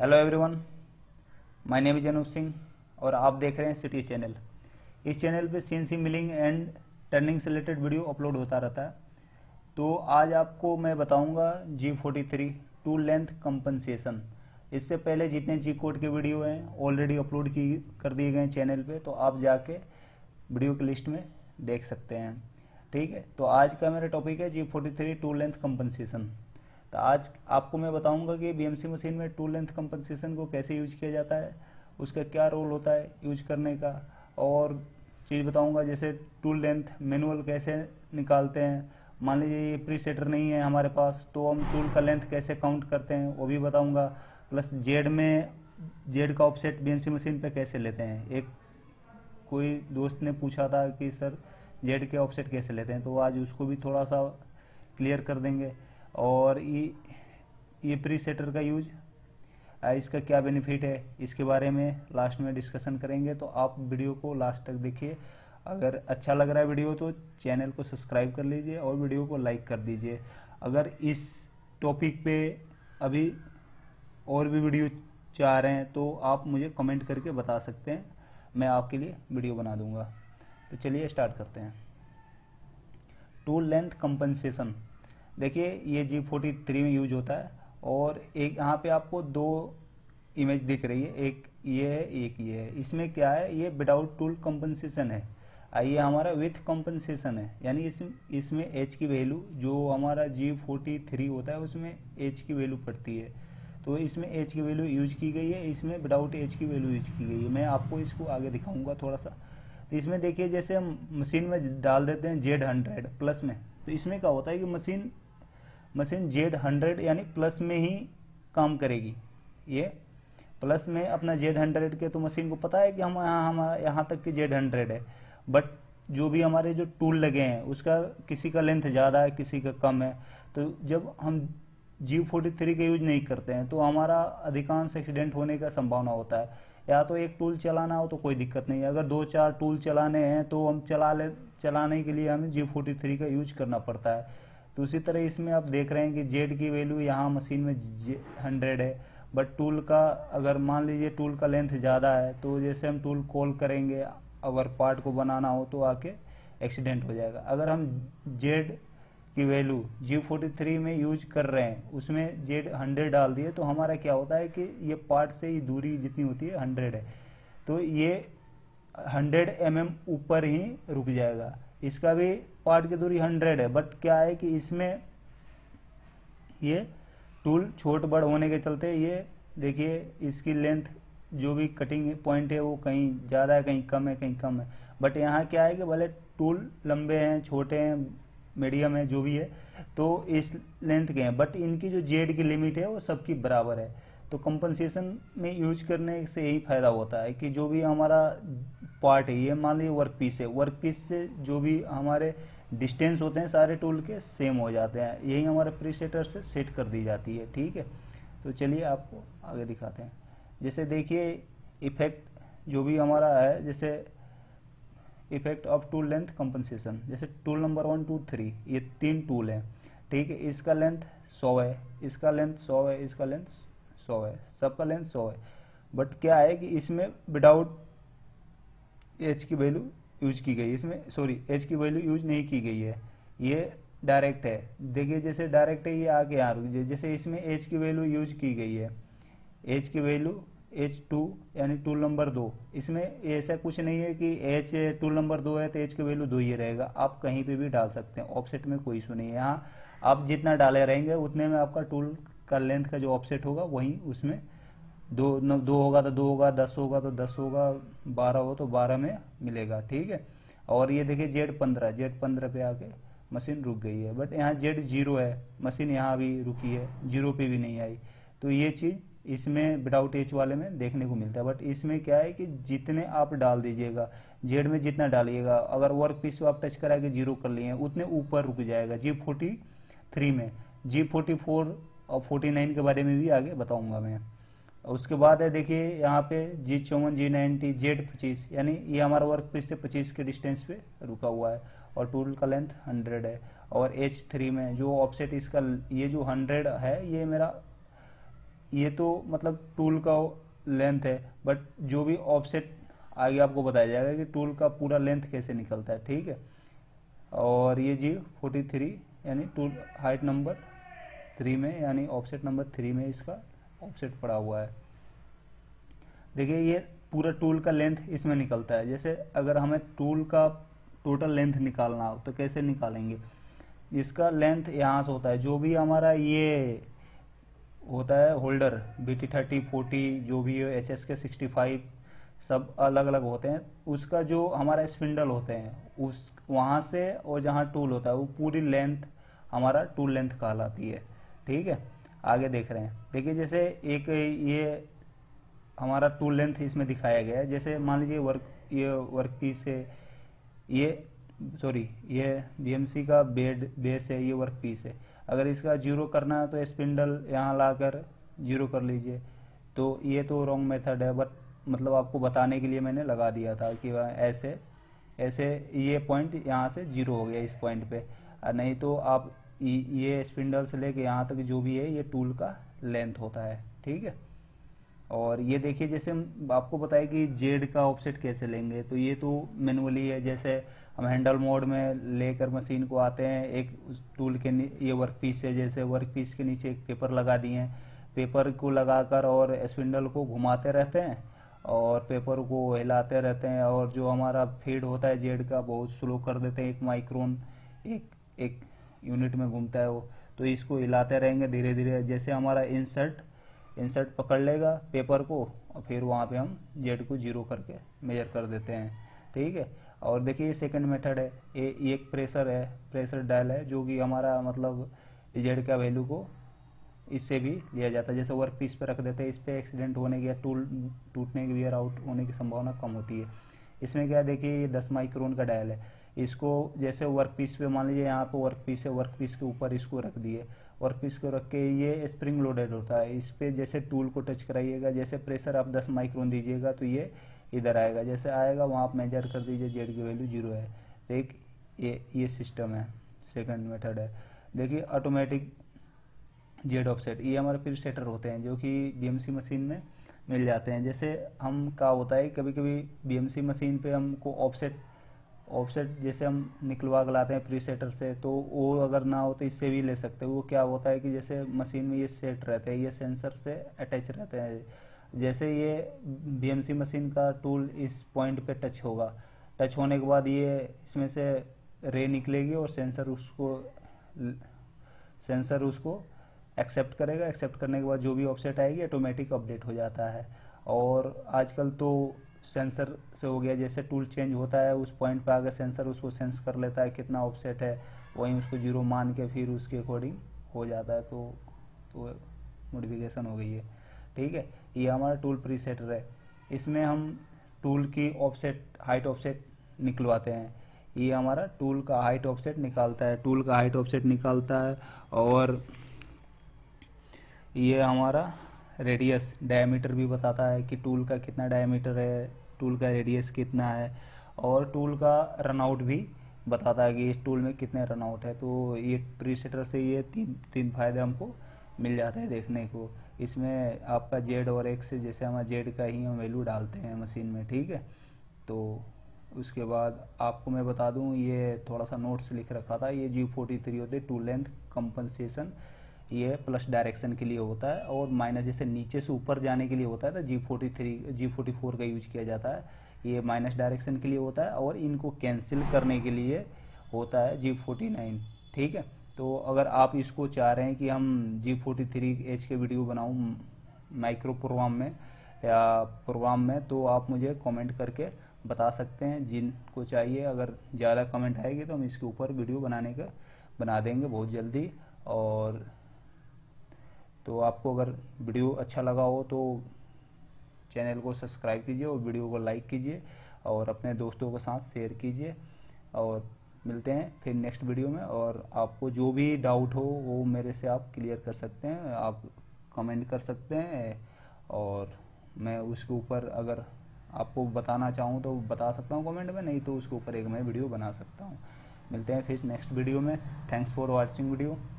Hello everyone, my name is Anoop Singh और आप देख रहे हैं सिटी चैनल। इस चैनल पे सीएनसी मिलिंग एंड टर्निंग से रिलेटेड वीडियो अपलोड होता रहता है। तो आज आपको मैं बताऊंगा G43 टूल लेंथ कंपनसेशन। इससे पहले जितने जी कोड के वीडियो हैं ऑलरेडी अपलोड कर दिए गए चैनल पे, तो आप जाके वीडियो की लिस्ट में देख सकते हैं। ठीक है, तो आज का मेरा टॉपिक है G43 टूल लेंथ कंपनसेशन। तो आज आपको मैं बताऊंगा कि बीएमसी मशीन में टूल लेंथ कंपनसेशन को कैसे यूज किया जाता है, उसका क्या रोल होता है यूज करने का, और चीज़ बताऊंगा जैसे टूल लेंथ मैनुअल कैसे निकालते हैं। मान लीजिए ये प्री सेटर नहीं है हमारे पास, तो हम टूल का लेंथ कैसे काउंट करते हैं वो भी बताऊंगा। प्लस जेड में जेड का ऑफसेट बीएमसी मशीन पर कैसे लेते हैं। एक कोई दोस्त ने पूछा था कि सर जेड के ऑफसेट कैसे लेते हैं, तो आज उसको भी थोड़ा सा क्लियर कर देंगे। और ये प्री सेटर का यूज, इसका क्या बेनिफिट है, इसके बारे में लास्ट में डिस्कशन करेंगे। तो आप वीडियो को लास्ट तक देखिए। अगर अच्छा लग रहा है वीडियो तो चैनल को सब्सक्राइब कर लीजिए और वीडियो को लाइक कर दीजिए। अगर इस टॉपिक पे अभी और भी वीडियो चाह रहे हैं तो आप मुझे कमेंट करके बता सकते हैं, मैं आपके लिए वीडियो बना दूंगा। तो चलिए स्टार्ट करते हैं। टूल लेंथ कंपनसेशन, देखिए ये G43 में यूज होता है। और एक यहाँ पे आपको दो इमेज दिख रही है, एक ये है एक ये है। इसमें क्या है, ये विदाउट टूल कंपनसेशन है, ये हमारा विथ कंपनसेशन है। यानी इसमें एच की वैल्यू, जो हमारा G43 होता है उसमें एच की वैल्यू पड़ती है, तो इसमें एच की वैल्यू यूज की गई है, इसमें विदाउट एच की वैल्यू यूज की गई है। मैं आपको इसको आगे दिखाऊंगा थोड़ा सा। तो इसमें देखिए जैसे हम मशीन में डाल देते हैं Z100 प्लस में, तो इसमें क्या होता है कि मशीन Z100 यानी प्लस में ही काम करेगी। ये प्लस में अपना Z100 के, तो मशीन को पता है कि हम यहाँ तक कि Z100 है। बट जो भी हमारे जो टूल लगे हैं उसका किसी का लेंथ ज़्यादा है किसी का कम है। तो जब हम G43 के यूज नहीं करते हैं तो हमारा अधिकांश एक्सीडेंट होने का संभावना होता है। या तो एक टूल चलाना हो तो कोई दिक्कत नहीं है, अगर दो चार टूल चलाने हैं तो हम चलाने के लिए हमें G43 का यूज करना पड़ता है। तो उसी तरह इसमें आप देख रहे हैं कि जेड की वैल्यू यहाँ मशीन में 100 है, बट टूल का अगर मान लीजिए टूल का लेंथ ज़्यादा है तो जैसे हम टूल कॉल करेंगे अगर पार्ट को बनाना हो तो आके एक्सीडेंट हो जाएगा। अगर हम जेड की वैल्यू G43 में यूज कर रहे हैं उसमें Z100 डाल दिए तो हमारा क्या होता है कि ये पार्ट से ये दूरी जितनी होती है 100 है, तो ये 100 mm ऊपर ही रुक जाएगा। इसका भी पार्ट की दूरी 100 है, बट क्या है कि इसमें ये टूल छोट बड़ होने के चलते ये देखिए इसकी लेंथ जो भी कटिंग पॉइंट है वो कहीं ज़्यादा है कहीं कम है बट यहाँ क्या है कि भले टूल लंबे हैं छोटे हैं मीडियम है जो भी है तो इस लेंथ के हैं, बट इनकी जो जेड की लिमिट है वो सबकी बराबर है। तो कंपनसेशन में यूज करने से यही फायदा होता है कि जो भी हमारा पार्ट है, ये मान लीजिए वर्क पीस है, वर्क पीस से जो भी हमारे डिस्टेंस होते हैं सारे टूल के सेम हो जाते हैं। यही हमारे प्रीसेटर से सेट कर दी जाती है। ठीक है, तो चलिए आपको आगे दिखाते हैं। जैसे देखिए इफेक्ट जो भी हमारा है, जैसे effect of tool length compensation, जैसे टूल नंबर 1, 2, 3 ये 3 टूल हैं। ठीक है, इसका लेंथ 100 है, इसका लेंथ 100 है, इसका लेंथ 100 है, सबका लेंथ 100 है। बट क्या है कि इसमें विदाउट एच की वैल्यू यूज की गई, इसमें सॉरी एच की वैल्यू यूज नहीं की गई है, ये डायरेक्ट है। देखिए जैसे डायरेक्ट है ये आके यहाँ रुक जाए, जैसे इसमें एच की वैल्यू यूज की गई है, एच की वैल्यू H2 यानी टूल नंबर 2। इसमें ऐसा कुछ नहीं है कि H टूल नंबर 2 है तो H की वैल्यू 2 ही रहेगा, आप कहीं पे भी डाल सकते हैं, ऑफसेट में कोई इशू नहीं है। यहाँ आप जितना डाले रहेंगे उतने में आपका टूल का लेंथ का जो ऑफसेट होगा वहीं उसमें 2 होगा तो 2 होगा, 10 होगा तो 10 होगा, 12 हो तो 12 में मिलेगा। ठीक है, और ये देखिए Z15 पे आके मशीन रुक गई है, बट यहाँ Z0 है, मशीन यहाँ भी रुकी है, 0 पे भी नहीं आई। तो ये चीज़ इसमें विदाउट एच वाले में देखने को मिलता है। बट इसमें क्या है कि जितने आप डाल दीजिएगा जेड में जितना डालिएगा, अगर वर्क पीस पर आप टच करा के 0 कर लिए उतने ऊपर रुक जाएगा G43 में। G44 और 49 के बारे में भी आगे बताऊंगा मैं। उसके बाद है देखिए यहाँ पे G54, G90, Z25 यानी ये हमारा वर्क पीस से 25 के डिस्टेंस पे रुका हुआ है और टूल का लेंथ 100 है। और H3 में जो ऑफसेट इसका ये जो 100 है ये मेरा ये तो मतलब टूल का लेंथ है, बट जो भी ऑफसेट आगे आपको बताया जाएगा कि टूल का पूरा लेंथ कैसे निकलता है, ठीक है। और ये G43 यानी टूल हाइट नंबर 3 में, यानी ऑफसेट नंबर 3 में इसका ऑफसेट पड़ा हुआ है। देखिए ये पूरा टूल का लेंथ इसमें निकलता है। जैसे अगर हमें टूल का टोटल लेंथ निकालना हो तो कैसे निकालेंगे? इसका लेंथ यहाँ से होता है, जो भी हमारा ये होता है होल्डर BT30, 40 जो भी HSK 65 सब अलग अलग होते हैं। उसका जो हमारा स्पिंडल होते हैं उस वहाँ से और जहाँ टूल होता है वो पूरी लेंथ हमारा टूल लेंथ कहलाती है, ठीक है। आगे देख रहे हैं, देखिए जैसे एक ये हमारा टूल लेंथ इसमें दिखाया गया है। जैसे मान लीजिए वर्क पीस है, ये सॉरी ये BMC का बेस है, ये वर्क पीस है। अगर इसका जीरो करना है तो स्पिंडल यहाँ लाकर जीरो कर लीजिए। तो ये तो रॉन्ग मेथड है, बट मतलब आपको बताने के लिए मैंने लगा दिया था कि ऐसे ऐसे ये पॉइंट यहाँ से जीरो हो गया इस पॉइंट पे, नहीं तो आप ये स्पिंडल से लेके यहाँ तक जो भी है ये टूल का लेंथ होता है, ठीक है। और ये देखिए जैसे आपको बताया कि जेड का ऑफसेट कैसे लेंगे, तो ये तो मैनुअली है। जैसे हम हैंडल मोड में लेकर मशीन को आते हैं, एक टूल के ये वर्क पीस है, जैसे वर्क पीस के नीचे एक पेपर लगा दिए हैं, पेपर को लगाकर और स्पिंडल को घुमाते रहते हैं और पेपर को हिलाते रहते हैं। और जो हमारा फीड होता है जेड का बहुत स्लो कर देते हैं, 1 माइक्रोन एक यूनिट में घूमता है वो। तो इसको हिलाते रहेंगे धीरे धीरे, जैसे हमारा इंसर्ट पकड़ लेगा पेपर को और फिर वहाँ पे हम जेड को जीरो करके मेजर कर देते हैं, ठीक है। और देखिए ये सेकंड मेथड है, ये एक प्रेशर है, प्रेशर डायल है, जो कि हमारा मतलब जेड का वैल्यू को इससे भी लिया जाता है। जैसे वर्क पीस पर रख देते हैं, इस पर एक्सीडेंट होने की या टूल टूटने की वेयर आउट होने की संभावना कम होती है। इसमें क्या देखिए ये 10 माइक्रोन का डायल है। इसको जैसे वर्क पीस पे मान लीजिए यहाँ पे वर्क पीस है, वर्क पीस के ऊपर इसको रख दिए, वर्क पीस को रख के ये स्प्रिंग लोडेड होता है। इस पर जैसे टूल को टच कराइएगा, जैसे प्रेशर आप 10 माइक्रोन दीजिएगा तो ये इधर आएगा, जैसे आएगा वहाँ आप मेजर कर दीजिए, जेड की वैल्यू 0 है। तो एक ये सिस्टम है, सेकंड मेथड है। देखिए ऑटोमेटिक जेड ऑफसेट, ये हमारे फिर सेटर होते हैं जो कि BMC मशीन में मिल जाते हैं। जैसे हम का होता है कभी कभी BMC मशीन पे हमको ऑफसेट जैसे हम निकलवा के लाते हैं प्री सेटर से, तो वो अगर ना हो तो इससे भी ले सकते हो। वो क्या होता है कि जैसे मशीन में ये सेट रहते हैं, ये सेंसर से अटैच रहते हैं। जैसे ये BMC मशीन का टूल इस पॉइंट पे टच होगा, टच होने के बाद ये इसमें से रे निकलेगी और सेंसर उसको एक्सेप्ट करेगा। एक्सेप्ट करने के बाद जो भी ऑफसेट आएगी ऑटोमेटिक अपडेट हो जाता है। और आजकल तो सेंसर से हो गया, जैसे टूल चेंज होता है उस पॉइंट पर आकर सेंसर उसको सेंस कर लेता है कितना ऑफसेट है, वहीं उसको 0 मान के फिर उसके अकॉर्डिंग हो जाता है। तो मॉडिफिकेशन हो गई है, ठीक है। ये हमारा टूल प्रीसेटर है, इसमें हम टूल की ऑफसेट हाइट ऑफसेट निकलवाते हैं। ये हमारा टूल का हाइट ऑफसेट निकालता है, टूल का हाइट ऑफसेट निकालता है। और ये हमारा रेडियस डायमीटर भी बताता है कि टूल का कितना डायमीटर है, टूल का रेडियस कितना है। और टूल का रनआउट भी बताता है कि इस टूल में कितने रनआउट है। तो ये प्रीसेटर से ये तीन फायदे हमको मिल जाते हैं देखने को। इसमें आपका जेड और एक्स, जैसे हमारा जेड का ही हम वैल्यू डालते हैं मशीन में, ठीक है। तो उसके बाद आपको मैं बता दूँ, ये थोड़ा सा नोट्स लिख रखा था, ये G43 होते टूल लेंथ कंपनसेशन, ये प्लस डायरेक्शन के लिए होता है और माइनस जैसे नीचे से ऊपर जाने के लिए होता है तो G44 का यूज किया जाता है। ये माइनस डायरेक्शन के लिए होता है और इनको कैंसिल करने के लिए होता है G49, ठीक है। तो अगर आप इसको चाह रहे हैं कि हम G43H के वीडियो बनाऊं माइक्रो प्रोग्राम में या प्रोग्राम में, तो आप मुझे कमेंट करके बता सकते हैं जिनको चाहिए। अगर ज़्यादा कमेंट आएगी तो हम इसके ऊपर वीडियो बना देंगे बहुत जल्दी। और तो आपको अगर वीडियो अच्छा लगा हो तो चैनल को सब्सक्राइब कीजिए और वीडियो को लाइक कीजिए और अपने दोस्तों के साथ शेयर कीजिए। और मिलते हैं फिर नेक्स्ट वीडियो में, और आपको जो भी डाउट हो वो मेरे से आप क्लियर कर सकते हैं, आप कमेंट कर सकते हैं और मैं उसके ऊपर अगर आपको बताना चाहूँ तो बता सकता हूँ कमेंट में, नहीं तो उसके ऊपर एक मैं वीडियो बना सकता हूँ। मिलते हैं फिर नेक्स्ट वीडियो में। Thanks for watching video.